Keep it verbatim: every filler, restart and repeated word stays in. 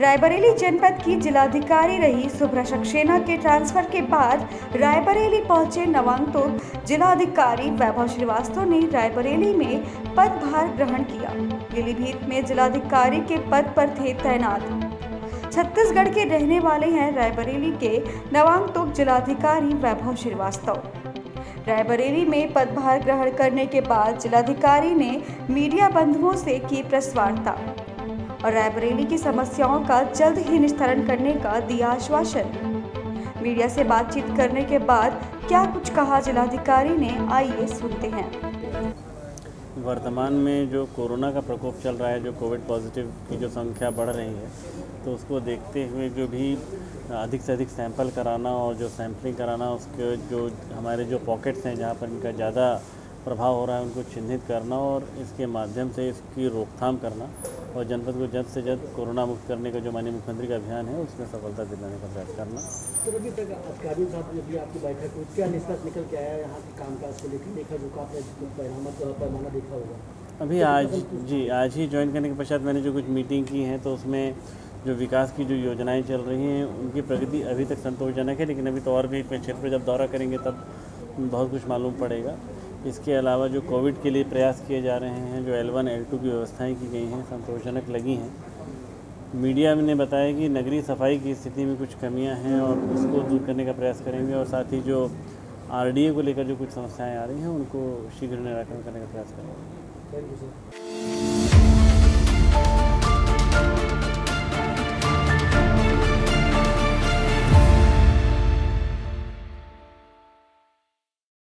रायबरेली जनपद की जिलाधिकारी रही सुभ्रषक्सेना के ट्रांसफर के बाद रायबरेली पहुंचे नवांगतों जिलाधिकारी वैभव श्रीवास्तव ने रायबरेली में पदभार ग्रहण किया। पीलीभीत में जिलाधिकारी के पद पर थे तैनात। छत्तीसगढ़ के रहने वाले हैं रायबरेली के नवांगतोक जिलाधिकारी वैभव श्रीवास्तव। रायबरेली में पदभार ग्रहण करने के बाद जिलाधिकारी ने मीडिया बंधुओं से की प्रेस वार्ता और रायबरेली की समस्याओं का जल्द ही निस्तारण करने का दिया आश्वासन। मीडिया से बातचीत करने के बाद क्या कुछ कहा जिलाधिकारी ने, आइए सुनते हैं। वर्तमान में जो कोरोना का प्रकोप चल रहा है, जो कोविड पॉजिटिव की जो संख्या बढ़ रही है, तो उसको देखते हुए जो भी अधिक से अधिक सैंपल कराना और जो सैंपलिंग कराना, उसके जो हमारे जो पॉकेट्स हैं जहाँ पर इनका ज़्यादा प्रभाव हो रहा है उनको चिन्हित करना और इसके माध्यम से इसकी रोकथाम करना और जनपद को जल्द से जल्द कोरोना मुक्त करने का जो माननीय मुख्यमंत्री का अभियान है उसमें सफलता दिलाने का प्रयास करना। रोगी तक अधिकारियों साहब ने भी आपकी बैठक हुई, क्या निष्कर्ष निकल के आया यहाँ के कामकाज को लेकर? देखा जो आपने पैमाना देखा होगा अभी आज जी आज ही ज्वाइन करने के पश्चात मैंने जो कुछ मीटिंग की है तो उसमें जो विकास की जो योजनाएँ चल रही हैं उनकी प्रगति अभी तक संतोषजनक है, लेकिन अभी तो और भी क्षेत्र पर जब दौरा करेंगे तब बहुत कुछ मालूम पड़ेगा। इसके अलावा जो कोविड के लिए प्रयास किए जा रहे हैं, जो एल वन एल टू की व्यवस्थाएँ की गई हैं, संतोषजनक लगी हैं। मीडिया ने बताया कि नगरीय सफाई की स्थिति में कुछ कमियां हैं और उसको दूर करने का प्रयास करेंगे और साथ ही जो आरडीए को लेकर जो कुछ समस्याएं आ रही हैं उनको शीघ्र निराकरण करने का प्रयास करेंगे।